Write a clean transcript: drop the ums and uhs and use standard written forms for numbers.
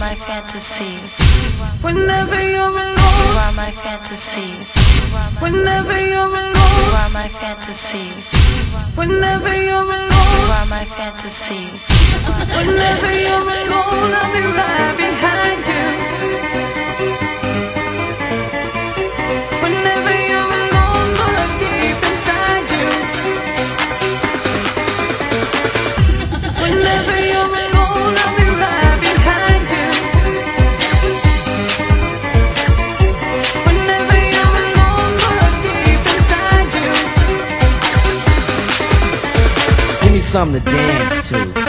my fantasies. Whenever you're alone, you are my fantasies. Whenever you're alone, you are my fantasies. Whenever you're alone, you are my fantasies. Whenever you're alone, I'll be right behind you. Whenever you're alone, I'll look deep inside you. Whenever you're alone, something to dance to.